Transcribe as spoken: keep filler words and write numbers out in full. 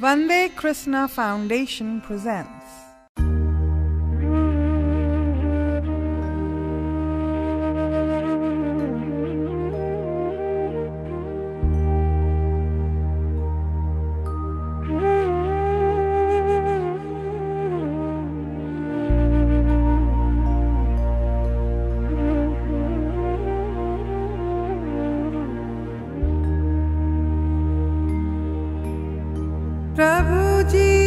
Vande Krishna Foundation presents Prabhu ji।